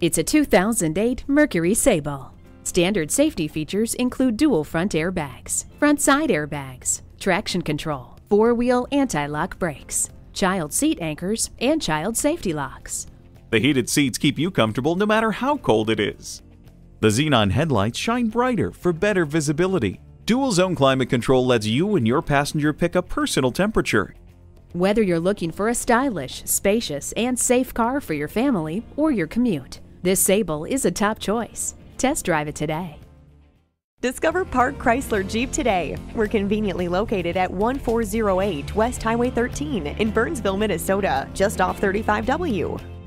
It's a 2008 Mercury Sable. Standard safety features include dual front airbags, front side airbags, traction control, four-wheel anti-lock brakes, child seat anchors, and child safety locks. The heated seats keep you comfortable no matter how cold it is. The Xenon headlights shine brighter for better visibility. Dual zone climate control lets you and your passenger pick a personal temperature. Whether you're looking for a stylish, spacious, and safe car for your family or your commute, this Sable is a top choice. Test drive it today. Discover Park Chrysler Jeep today. We're conveniently located at 1408 West Highway 13 in Burnsville, Minnesota, just off 35W.